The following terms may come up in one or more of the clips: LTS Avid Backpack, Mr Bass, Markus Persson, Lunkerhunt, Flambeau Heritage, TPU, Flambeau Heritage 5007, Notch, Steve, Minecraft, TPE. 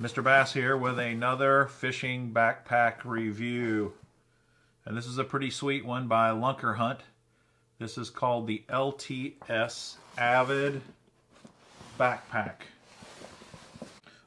Mr. Bass here with another fishing backpack review, and this is a pretty sweet one by Lunkerhunt. This is called the LTS Avid Backpack.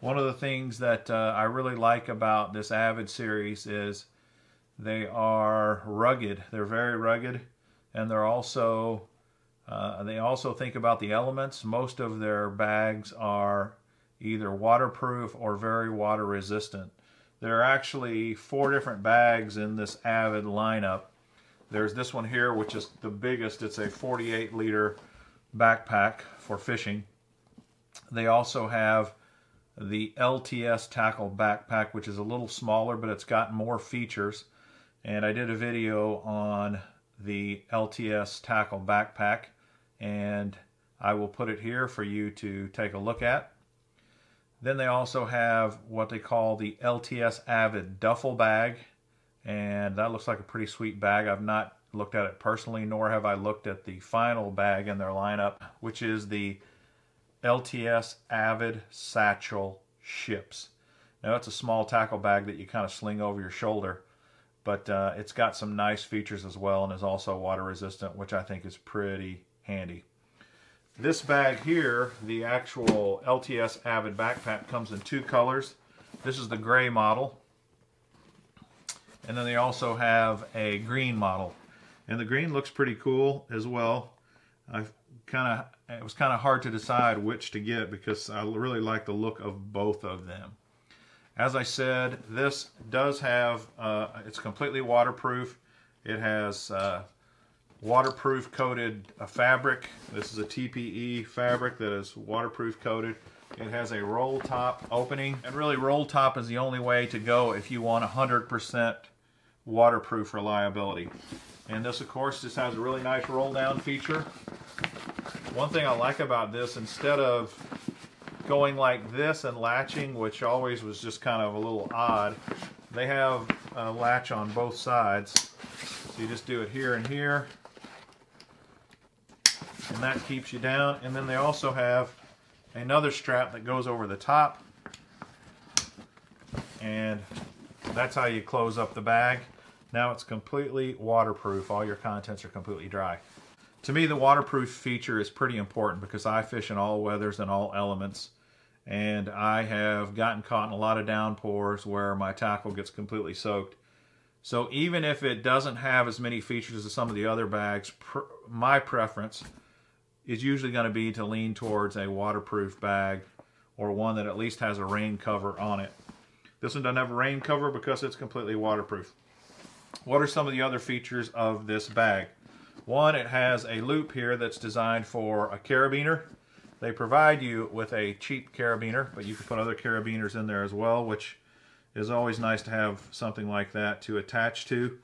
One of the things that I really like about this Avid series is they are rugged. They're very rugged, and they're also they also think about the elements. Most of their bags are either waterproof or very water resistant. There are actually four different bags in this Avid lineup. There's this one here, which is the biggest. It's a 48-liter backpack for fishing. They also have the LTS tackle backpack, which is a little smaller, but it's got more features. And I did a video on the LTS tackle backpack, and I will put it here for you to take a look at. Then they also have what they call the LTS Avid duffel bag, and that looks like a pretty sweet bag. I've not looked at it personally, nor have I looked at the final bag in their lineup, which is the LTS Avid satchel ships. Now, it's a small tackle bag that you kind of sling over your shoulder, but it's got some nice features as well, and is also water resistant, which I think is pretty handy. This bag here, the actual LTS Avid backpack, comes in two colors. This is the gray model, and then they also have a green model, and the green looks pretty cool as well. It was kind of hard to decide which to get because I really like the look of both of them. As I said, this does have it's completely waterproof. It has waterproof coated fabric. This is a TPE fabric that is waterproof coated. It has a roll top opening, and really roll top is the only way to go if you want 100% waterproof reliability. And this, of course, just has a really nice roll down feature. One thing I like about this, instead of going like this and latching, which always was just kind of a little odd, they have a latch on both sides. So you just do it here and here, and that keeps you down. And then they also have another strap that goes over the top, and that's how you close up the bag. Now it's completely waterproof. All your contents are completely dry. To me, the waterproof feature is pretty important because I fish in all weathers and all elements, and I have gotten caught in a lot of downpours where my tackle gets completely soaked. So even if it doesn't have as many features as some of the other bags, my preference is usually going to be to lean towards a waterproof bag, or one that at least has a rain cover on it. This one doesn't have a rain cover because it's completely waterproof. What are some of the other features of this bag? One, it has a loop here that's designed for a carabiner. They provide you with a cheap carabiner, but you can put other carabiners in there as well, which is always nice to have something like that to attach to.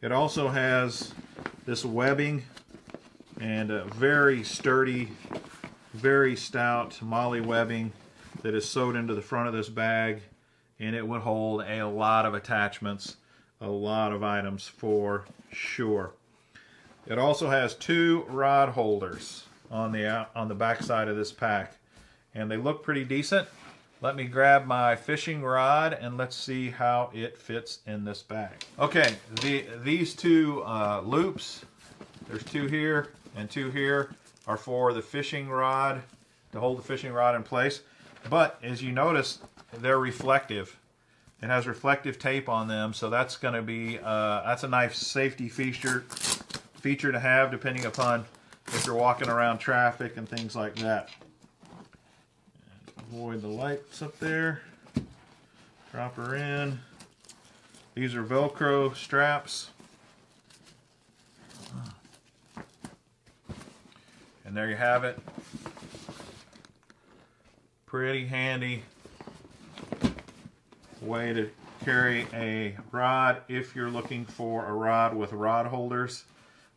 It also has this webbing and a very sturdy, very stout molly webbing that is sewed into the front of this bag, and it would hold a lot of attachments, a lot of items for sure. It also has two rod holders on the back side of this pack, and they look pretty decent. Let me grab my fishing rod and let's see how it fits in this bag. Okay, these two loops, there's two here and two here, are for the fishing rod, to hold the fishing rod in place. But as you notice, they're reflective. It has reflective tape on them, so that's going to be that's a nice safety feature to have, depending upon if you're walking around traffic and things like that. Avoid the lights up there. Drop her in. These are Velcro straps. And there you have it. Pretty handy way to carry a rod if you're looking for a rod with rod holders.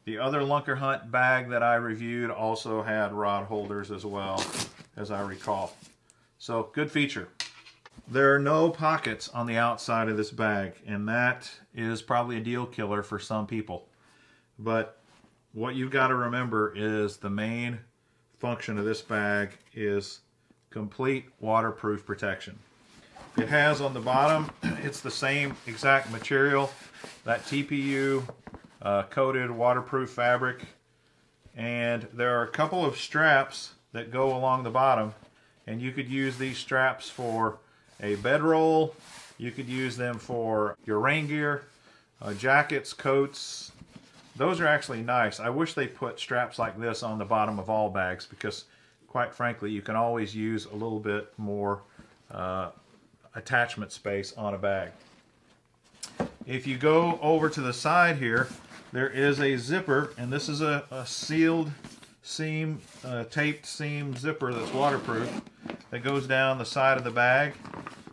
The other Lunkerhunt bag that I reviewed also had rod holders as well, as I recall. So, good feature. There are no pockets on the outside of this bag, and that is probably a deal killer for some people. But what you've got to remember is the main function of this bag is complete waterproof protection. It has on the bottom, it's the same exact material, that TPU coated waterproof fabric. And there are a couple of straps that go along the bottom, and you could use these straps for a bedroll, you could use them for your rain gear, jackets, coats. Those are actually nice. I wish they put straps like this on the bottom of all bags, because quite frankly you can always use a little bit more attachment space on a bag. If you go over to the side here, there is a zipper, and this is a sealed seam, taped seam zipper that's waterproof, that goes down the side of the bag,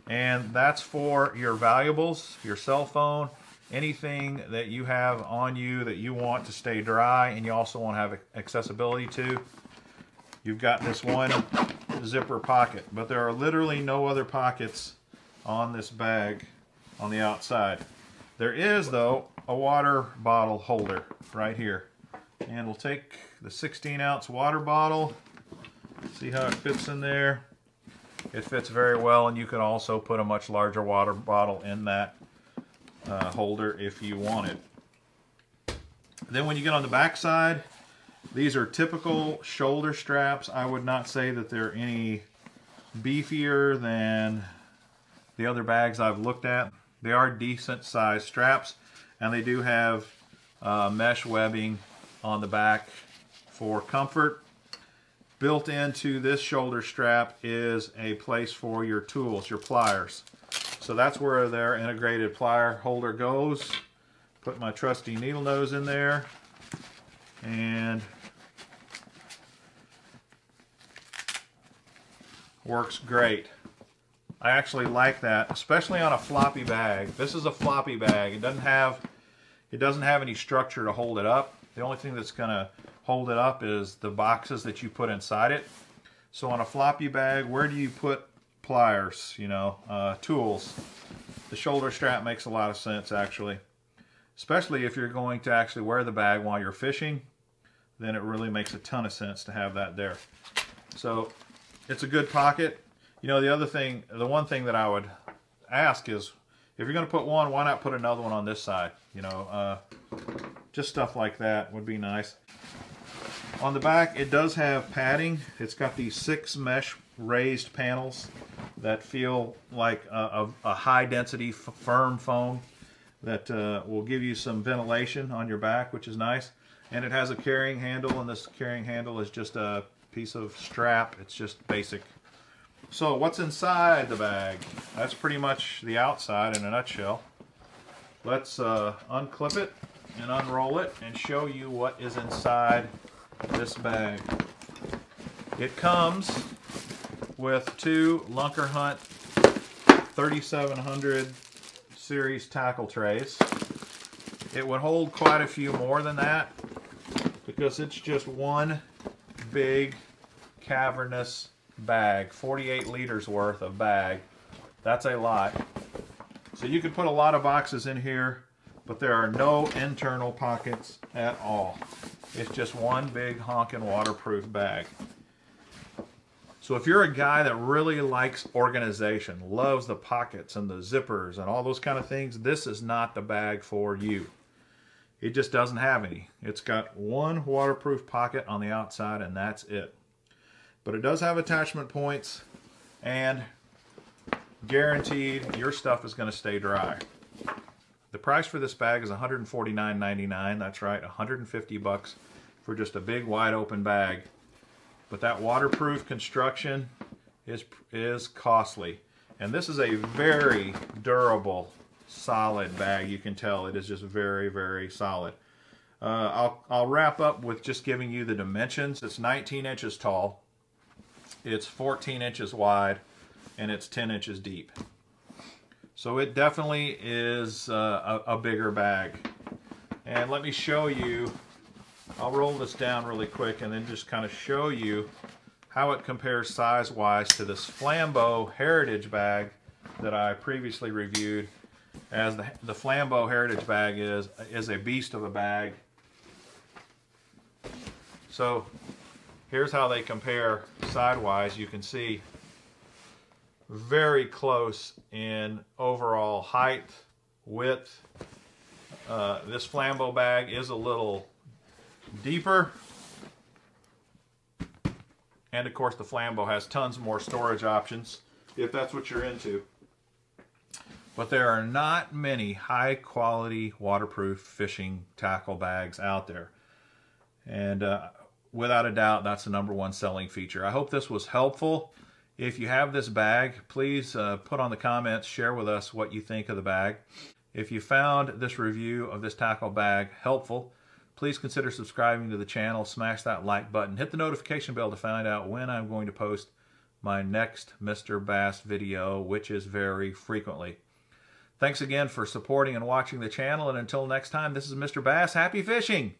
and that's for your valuables, your cell phone, anything that you have on you that you want to stay dry and you also want to have accessibility to. You've got this one zipper pocket, but there are literally no other pockets on this bag on the outside. There is, though, a water bottle holder right here, and we'll take the 16-ounce water bottle, see how it fits in there. It fits very well, and you can also put a much larger water bottle in that holder if you wanted. Then when you get on the back side, these are typical shoulder straps. I would not say that they're any beefier than the other bags I've looked at. They are decent sized straps, and they do have mesh webbing on the back for comfort. Built into this shoulder strap is a place for your tools, your pliers. So that's where their integrated plier holder goes. Put my trusty needle nose in there, and works great. I actually like that, especially on a floppy bag. This is a floppy bag. It doesn't have any structure to hold it up. The only thing that's going to hold it up is the boxes that you put inside it. So on a floppy bag, where do you put pliers, you know, tools? The shoulder strap makes a lot of sense, actually. Especially if you're going to actually wear the bag while you're fishing, then it really makes a ton of sense to have that there. So it's a good pocket. You know, the one thing that I would ask is, if you're going to put one, why not put another one on this side? You know, just stuff like that would be nice. On the back, it does have padding. It's got these 6 mesh raised panels that feel like a high density firm foam that will give you some ventilation on your back, which is nice. And it has a carrying handle, and this carrying handle is just a piece of strap. It's just basic. So what's inside the bag? That's pretty much the outside in a nutshell. Let's unclip it and unroll it and show you what is inside this bag. It comes with 2 Lunkerhunt 3700 series tackle trays. It would hold quite a few more than that, because it's just one big cavernous bag, 48 liters worth of bag. That's a lot. So you could put a lot of boxes in here, but there are no internal pockets at all. It's just one big honkin' waterproof bag. So if you're a guy that really likes organization, loves the pockets and the zippers and all those kind of things, this is not the bag for you. It just doesn't have any. It's got one waterproof pocket on the outside, and that's it. But it does have attachment points, and guaranteed your stuff is going to stay dry. The price for this bag is $149.99. That's right, 150 bucks for just a big wide open bag. But that waterproof construction is costly. And this is a very durable, solid bag. You can tell it is just very, very solid. I'll wrap up with just giving you the dimensions. It's 19 inches tall. It's 14 inches wide, and it's 10 inches deep. So it definitely is a bigger bag. And let me show you, I'll roll this down really quick and then just kind of show you how it compares size-wise to this Flambeau Heritage bag that I previously reviewed. As the Flambeau Heritage bag is a beast of a bag. So here's how they compare sidewise. You can see very close in overall height, width. This Flambeau bag is a little deeper. And of course the Flambeau has tons more storage options if that's what you're into. But there are not many high quality waterproof fishing tackle bags out there. And without a doubt, that's the #1 selling feature. I hope this was helpful. If you have this bag, please put on the comments, share with us what you think of the bag. If you found this review of this tackle bag helpful, please consider subscribing to the channel, smash that like button, hit the notification bell to find out when I'm going to post my next Mr. Bass video, which is very frequently. Thanks again for supporting and watching the channel, and until next time, this is Mr. Bass. Happy fishing!